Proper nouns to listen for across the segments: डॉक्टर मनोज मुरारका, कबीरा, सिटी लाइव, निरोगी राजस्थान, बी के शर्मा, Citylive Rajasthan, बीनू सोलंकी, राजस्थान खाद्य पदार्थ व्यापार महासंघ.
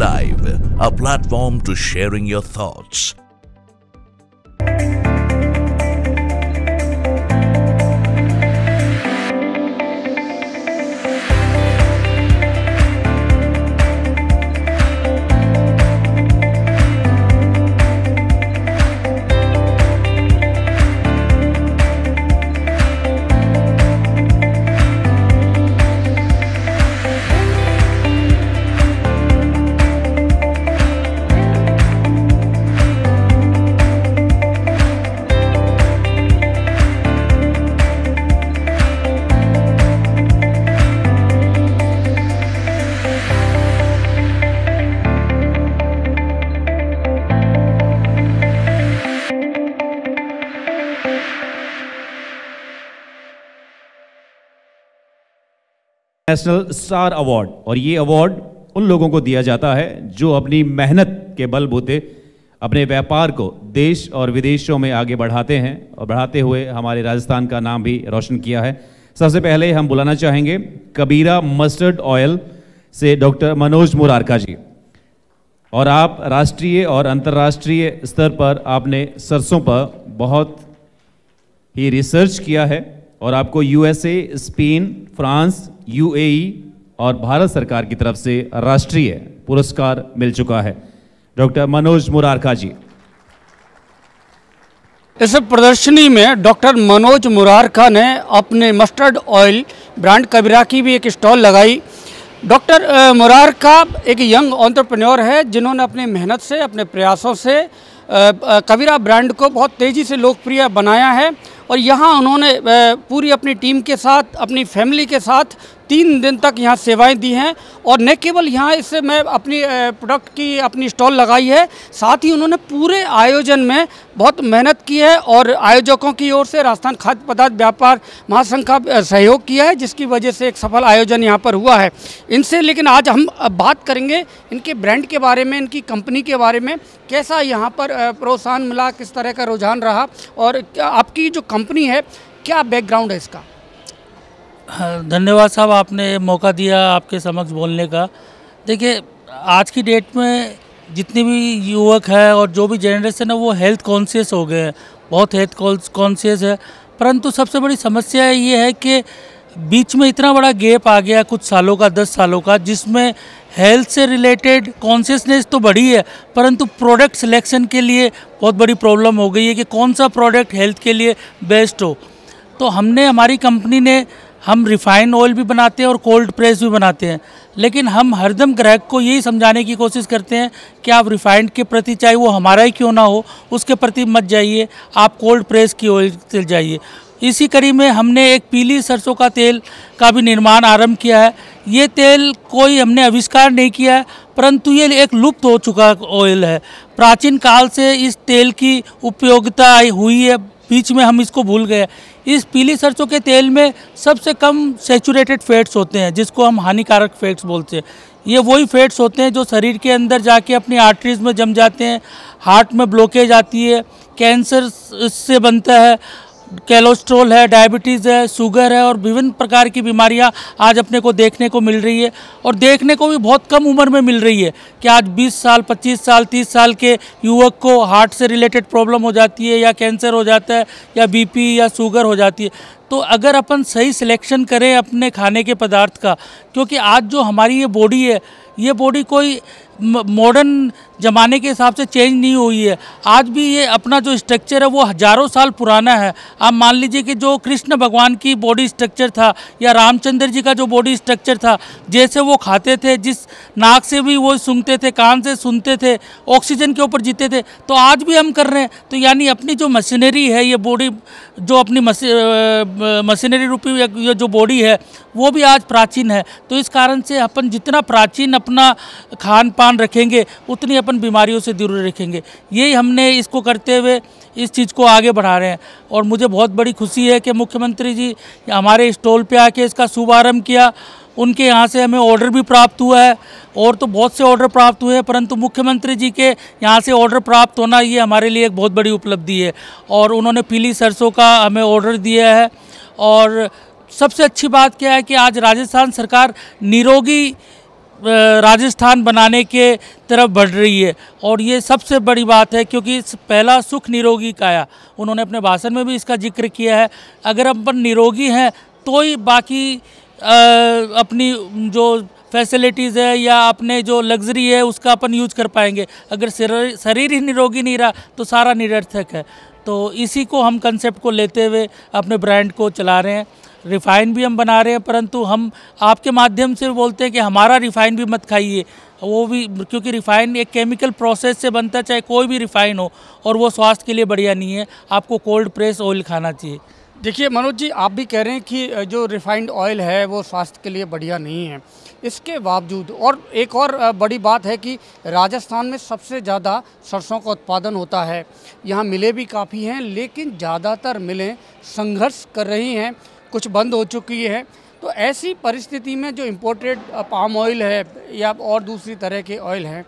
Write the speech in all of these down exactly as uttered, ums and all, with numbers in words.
Live, a platform to sharing your thoughts. National star award, और ये award उन लोगों को दिया जाता है जो अपनी मेहनत के बलबूते अपने व्यापार को देश और विदेशों में आगे बढ़ाते हैं और बढ़ाते हुए हमारे राजस्थान का नाम भी रोशन किया है। सबसे पहले हम बुलाना चाहेंगे कबीरा मस्टर्ड ऑयल से डॉक्टर मनोज मुरारका जी, और आप राष्ट्रीय और अंतर्राष्ट्रीय स्तर पर आपने सरसों पर बहुत ही रिसर्च किया है और आपको यूएसए, स्पेन, फ्रांस, यूएई और भारत सरकार की तरफ से राष्ट्रीय पुरस्कार मिल चुका है। डॉक्टर मनोज मुरारका जी, इस प्रदर्शनी में डॉक्टर मनोज मुरारका ने अपने मस्टर्ड ऑयल ब्रांड कबीरा की भी एक स्टॉल लगाई। डॉक्टर मुरारका एक यंग एंटरप्रेन्योर है जिन्होंने अपनी मेहनत से, अपने प्रयासों से कबीरा ब्रांड को बहुत तेज़ी से लोकप्रिय बनाया है, और यहाँ उन्होंने पूरी अपनी टीम के साथ, अपनी फैमिली के साथ तीन दिन तक यहाँ सेवाएं दी हैं। और न केवल यहाँ इससे मैं अपनी प्रोडक्ट की अपनी स्टॉल लगाई है, साथ ही उन्होंने पूरे आयोजन में बहुत मेहनत की है और आयोजकों की ओर से राजस्थान खाद्य पदार्थ व्यापार महासंघ का सहयोग किया है, जिसकी वजह से एक सफल आयोजन यहाँ पर हुआ है इनसे। लेकिन आज हम बात करेंगे इनके ब्रांड के बारे में, इनकी कंपनी के बारे में, कैसा यहाँ पर प्रोत्साहन मिला, किस तरह का रुझान रहा, और आपकी जो कंपनी है क्या बैकग्राउंड है इसका। धन्यवाद साहब, आपने मौका दिया आपके समक्ष बोलने का। देखिए, आज की डेट में जितने भी युवक है और जो भी जनरेशन है वो हेल्थ कॉन्शियस हो गए हैं, बहुत हेल्थ कॉन्शियस है, परंतु सबसे बड़ी समस्या ये है कि बीच में इतना बड़ा गैप आ गया कुछ सालों का, दस सालों का, जिसमें हेल्थ से रिलेटेड कॉन्शियसनेस तो बढ़ी है परंतु प्रोडक्ट सिलेक्शन के लिए बहुत बड़ी प्रॉब्लम हो गई है कि कौन सा प्रोडक्ट हेल्थ के लिए बेस्ट हो। तो हमने, हमारी कंपनी ने, हम रिफाइन ऑयल भी बनाते हैं और कोल्ड प्रेस भी बनाते हैं, लेकिन हम हरदम ग्राहक को यही समझाने की कोशिश करते हैं कि आप रिफाइंड के प्रति, चाहे वो हमारा ही क्यों ना हो, उसके प्रति मत जाइए, आप कोल्ड प्रेस की ऑयल चल जाइए। इसी कड़ी में हमने एक पीली सरसों का तेल का भी निर्माण आरंभ किया है। ये तेल कोई हमने आविष्कार नहीं किया है, परंतु ये एक लुप्त हो चुका ऑयल है। प्राचीन काल से इस तेल की उपयोगिता हुई है, बीच में हम इसको भूल गए। इस पीली सरसों के तेल में सबसे कम सैचुरेटेड फैट्स होते हैं, जिसको हम हानिकारक फैट्स बोलते हैं। ये वही फैट्स होते हैं जो शरीर के अंदर जाके अपनी आर्टरीज़ में जम जाते हैं, हार्ट में ब्लॉकेज आती है, कैंसर इससे बनता है, कोलेस्ट्रॉल है, डायबिटीज़ है, शुगर है, और विभिन्न प्रकार की बीमारियां आज अपने को देखने को मिल रही है, और देखने को भी बहुत कम उम्र में मिल रही है कि आज बीस साल, पच्चीस साल, तीस साल के युवक को हार्ट से रिलेटेड प्रॉब्लम हो जाती है, या कैंसर हो जाता है, या बीपी या शुगर हो जाती है। तो अगर अपन सही सिलेक्शन करें अपने खाने के पदार्थ का, क्योंकि आज जो हमारी ये बॉडी है, ये बॉडी कोई मॉडर्न ज़माने के हिसाब से चेंज नहीं हुई है। आज भी ये अपना जो स्ट्रक्चर है वो हज़ारों साल पुराना है। आप मान लीजिए कि जो कृष्ण भगवान की बॉडी स्ट्रक्चर था, या रामचंद्र जी का जो बॉडी स्ट्रक्चर था, जैसे वो खाते थे, जिस नाक से भी वो सूंघते थे, कान से सुनते थे, ऑक्सीजन के ऊपर जीते थे, तो आज भी हम कर रहे हैं। तो यानी अपनी जो मशीनरी है, ये बॉडी जो अपनी मशीनरी रूपी ये जो बॉडी है वो भी आज प्राचीन है। तो इस कारण से अपन जितना प्राचीन अपना खान पान रखेंगे, उतनी अपन बीमारियों से दूर रखेंगे। यही हमने इसको करते हुए इस चीज़ को आगे बढ़ा रहे हैं, और मुझे बहुत बड़ी खुशी है कि मुख्यमंत्री जी हमारे स्टॉल पे आके इसका शुभारंभ किया। उनके यहाँ से हमें ऑर्डर भी प्राप्त हुआ है, और तो बहुत से ऑर्डर प्राप्त हुए हैं, परंतु मुख्यमंत्री जी के यहाँ से ऑर्डर प्राप्त होना ये हमारे लिए एक बहुत बड़ी उपलब्धि है, और उन्होंने पीली सरसों का हमें ऑर्डर दिया है। और सबसे अच्छी बात क्या है कि आज राजस्थान सरकार निरोगी राजस्थान बनाने के तरफ बढ़ रही है। और ये सबसे बड़ी बात है क्योंकि पहला सुख निरोगी काया, उन्होंने अपने भाषण में भी इसका जिक्र किया है। अगर अपन निरोगी हैं तो ही बाकी आ, अपनी जो फैसिलिटीज़ है या अपने जो लग्जरी है उसका अपन यूज कर पाएंगे। अगर शरीर ही निरोगी नहीं रहा तो सारा निरर्थक है। तो इसी को हम कंसेप्ट को लेते हुए अपने ब्रांड को चला रहे हैं। रिफ़ाइन भी हम बना रहे हैं, परंतु हम आपके माध्यम से बोलते हैं कि हमारा रिफ़ाइन भी मत खाइए, वो भी क्योंकि रिफ़ाइन एक केमिकल प्रोसेस से बनता है, चाहे कोई भी रिफ़ाइन हो, और वो स्वास्थ्य के लिए बढ़िया नहीं है। आपको कोल्ड प्रेस ऑयल खाना चाहिए। देखिए मनोज जी, आप भी कह रहे हैं कि जो रिफ़ाइंड ऑयल है वो स्वास्थ्य के लिए बढ़िया नहीं है, इसके बावजूद। और एक और बड़ी बात है कि राजस्थान में सबसे ज़्यादा सरसों का उत्पादन होता है। यहाँ मिलें भी काफ़ी हैं, लेकिन ज़्यादातर मिलें संघर्ष कर रही हैं, कुछ बंद हो चुकी है। तो ऐसी परिस्थिति में जो इम्पोर्टेड पाम ऑयल है या और दूसरी तरह के ऑयल हैं,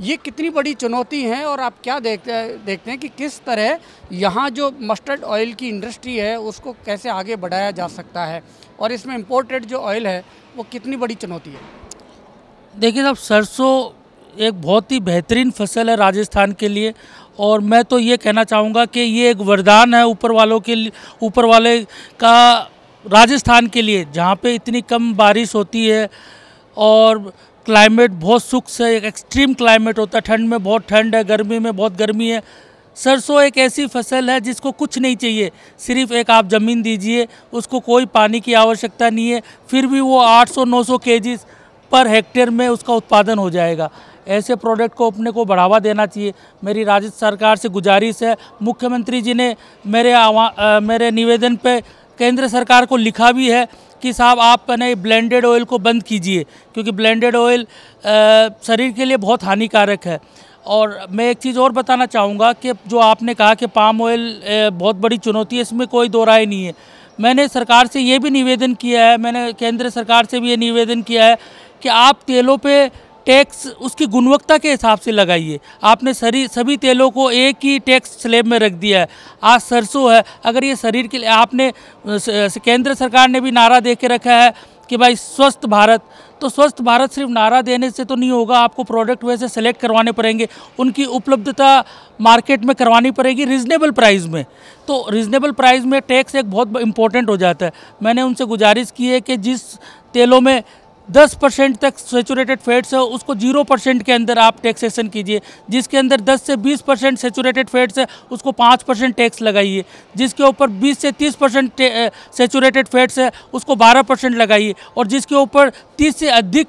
ये कितनी बड़ी चुनौती है। और आप क्या देखते हैं देखते हैं कि किस तरह यहाँ जो मस्टर्ड ऑयल की इंडस्ट्री है उसको कैसे आगे बढ़ाया जा सकता है, और इसमें इम्पोर्टेड जो ऑयल है वो कितनी बड़ी चुनौती है? देखिए साहब, सरसों एक बहुत ही बेहतरीन फसल है राजस्थान के लिए, और मैं तो ये कहना चाहूँगा कि ये एक वरदान है ऊपर वालों के लिए, ऊपर वाले का राजस्थान के लिए, जहाँ पे इतनी कम बारिश होती है और क्लाइमेट बहुत सुख से, एक एक्सट्रीम क्लाइमेट होता है। ठंड में बहुत ठंड है, गर्मी में बहुत गर्मी है। सरसों एक ऐसी फसल है जिसको कुछ नहीं चाहिए, सिर्फ एक आप ज़मीन दीजिए, उसको कोई पानी की आवश्यकता नहीं है, फिर भी वो आठ सौ नौ सौ केजी पर हेक्टेयर में उसका उत्पादन हो जाएगा। ऐसे प्रोडक्ट को अपने को बढ़ावा देना चाहिए। मेरी राज्य सरकार से गुजारिश है, मुख्यमंत्री जी ने मेरे आवा मेरे निवेदन पर केंद्र सरकार को लिखा भी है कि साहब आप ने ब्लेंडेड ऑयल को बंद कीजिए, क्योंकि ब्लेंडेड ऑयल शरीर के लिए बहुत हानिकारक है। और मैं एक चीज़ और बताना चाहूँगा कि जो आपने कहा कि पाम ऑयल बहुत बड़ी चुनौती है, इसमें कोई दो राय नहीं है। मैंने सरकार से ये भी निवेदन किया है, मैंने केंद्र सरकार से भी ये निवेदन किया है कि आप तेलों पे टैक्स उसकी गुणवत्ता के हिसाब से लगाइए। आपने सभी सभी तेलों को एक ही टैक्स स्लैब में रख दिया है। आज सरसों है, अगर ये शरीर के लिए आपने, केंद्र सरकार ने भी नारा दे के रखा है कि भाई स्वस्थ भारत, तो स्वस्थ भारत सिर्फ नारा देने से तो नहीं होगा, आपको प्रोडक्ट वैसे सेलेक्ट करवाने पड़ेंगे, उनकी उपलब्धता मार्केट में करवानी पड़ेगी रीज़नेबल प्राइस में। तो रीज़नेबल प्राइस में टैक्स एक बहुत इंपॉर्टेंट हो जाता है। मैंने उनसे गुजारिश की है कि जिस तेलों में दस परसेंट तक सेचुरेटेड फैट्स है उसको जीरो परसेंट के अंदर आप टैक्सेशन कीजिए, जिसके अंदर दस से बीस परसेंट सेचुरेटेड फैट्स है उसको पाँच परसेंट टैक्स लगाइए, जिसके ऊपर बीस से तीस परसेंट सेचुरेटेड फैट्स है उसको बारह परसेंट लगाइए, और जिसके ऊपर तीस से अधिक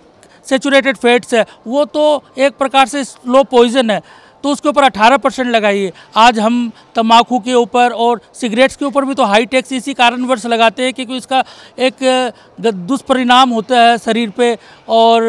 सेचुरेटेड फैट्स है वो तो एक प्रकार से स्लो पॉइजन है, तो उसके ऊपर अठारह परसेंट लगाइए। आज हम तंबाकू के ऊपर और सिगरेट्स के ऊपर भी तो हाई टैक्स इसी कारणवश लगाते हैं क्योंकि इसका एक दुष्परिणाम होता है शरीर पे और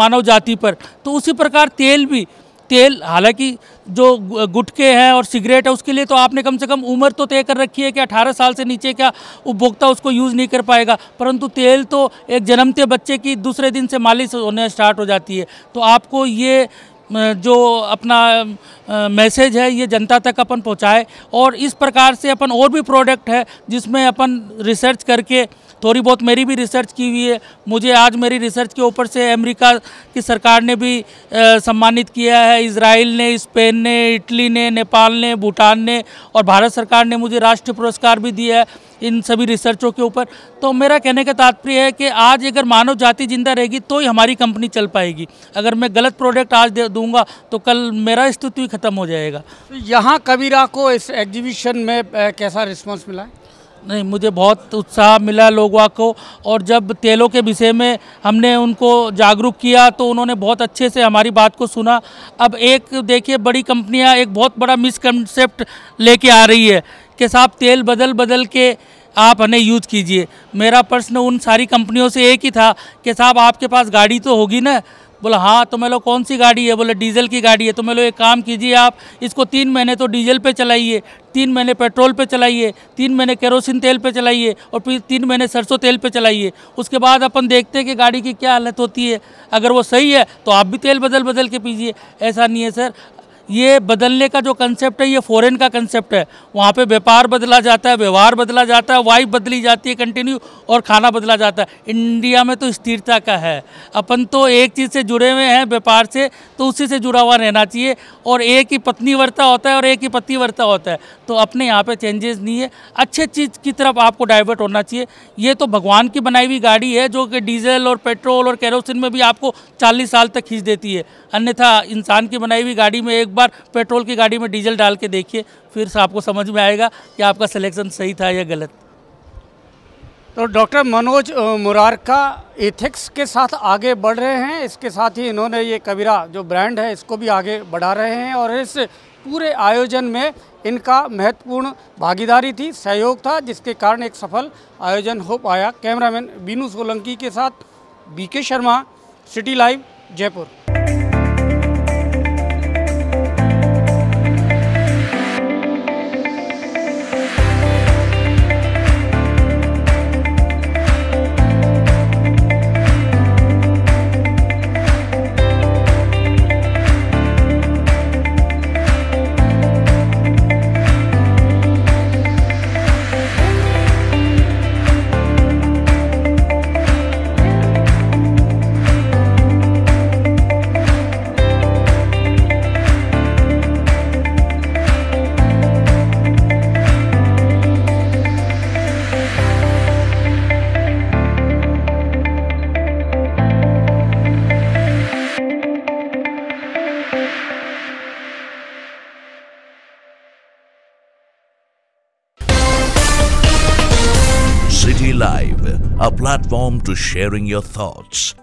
मानव जाति पर। तो उसी प्रकार तेल भी, तेल हालांकि जो गुटखे हैं और सिगरेट है उसके लिए तो आपने कम से कम उम्र तो तय कर रखी है कि अठारह साल से नीचे का उपभोक्ता उसको यूज़ नहीं कर पाएगा, परंतु तेल तो एक जन्मते बच्चे की दूसरे दिन से मालिश होने स्टार्ट हो जाती है। तो आपको ये जो अपना मैसेज है ये जनता तक अपन पहुंचाए, और इस प्रकार से अपन और भी प्रोडक्ट है जिसमें अपन रिसर्च करके, थोड़ी बहुत मेरी भी रिसर्च की हुई है, मुझे आज मेरी रिसर्च के ऊपर से अमेरिका की सरकार ने भी आ, सम्मानित किया है, इजराइल ने, स्पेन ने, इटली ने, नेपाल ने, भूटान ने, और भारत सरकार ने मुझे राष्ट्रीय पुरस्कार भी दिया है इन सभी रिसर्चों के ऊपर। तो मेरा कहने का तात्पर्य है कि आज अगर मानव जाति जिंदा रहेगी तो ही हमारी कंपनी चल पाएगी। अगर मैं गलत प्रोडक्ट आज दे दूंगा तो कल मेरा अस्तित्व ख़त्म हो जाएगा। यहाँ कबीरा को इस एग्जीबिशन में कैसा रिस्पांस मिला है? नहीं, मुझे बहुत उत्साह मिला लोगों को, और जब तेलों के विषय में हमने उनको जागरूक किया तो उन्होंने बहुत अच्छे से हमारी बात को सुना। अब एक देखिए, बड़ी कंपनियाँ एक बहुत बड़ा मिसकंसेप्ट लेके आ रही है कि साहब तेल बदल बदल के आप हमें यूज कीजिए। मेरा प्रश्न उन सारी कंपनियों से एक ही था कि साहब आपके पास गाड़ी तो होगी ना? बोला हाँ। तो मैं लो कौन सी गाड़ी है? बोले डीजल की गाड़ी है। तो मैं लो एक काम कीजिए, आप इसको तीन महीने तो डीजल पे चलाइए, तीन महीने पेट्रोल पे चलाइए, तीन महीने केरोसिन तेल पे चलाइए, और फिर तीन महीने सरसों तेल पे चलाइए। उसके बाद अपन देखते हैं कि गाड़ी की क्या हालत होती है। अगर वो सही है तो आप भी तेल बदल बदल के पीजिए। ऐसा नहीं है सर, ये बदलने का जो कंसेप्ट है ये फॉरेन का कंसेप्ट है। वहाँ पे व्यापार बदला जाता है, व्यवहार बदला जाता है, वाइफ बदली जाती है कंटिन्यू और खाना बदला जाता है। इंडिया में तो स्थिरता का है, अपन तो एक चीज़ से जुड़े हुए हैं व्यापार से, तो उसी से जुड़ा हुआ रहना चाहिए। और एक ही पत्नीव्रता होता है और एक ही पतिव्रता होता है, तो अपने यहाँ पर चेंजेस नहीं है। अच्छे चीज़ की तरफ आपको डाइवर्ट होना चाहिए। ये तो भगवान की बनाई हुई गाड़ी है जो कि डीजल और पेट्रोल और केरोसिन में भी आपको चालीस साल तक खींच देती है, अन्यथा इंसान की बनाई हुई गाड़ी में एक बार पेट्रोल की गाड़ी में डीजल डाल के देखिए, फिर से आपको समझ में आएगा कि आपका सिलेक्शन सही था या गलत। तो डॉक्टर मनोज मुरारका एथिक्स के साथ आगे बढ़ रहे हैं, इसके साथ ही इन्होंने ये कबीरा जो ब्रांड है इसको भी आगे बढ़ा रहे हैं और इस पूरे आयोजन में इनका महत्वपूर्ण भागीदारी थी, सहयोग था, जिसके कारण एक सफल आयोजन हो पाया। कैमरामैन बीनू सोलंकी के साथ बी के शर्मा, सिटी लाइव, Jaipur. City Live, a platform to sharing your thoughts.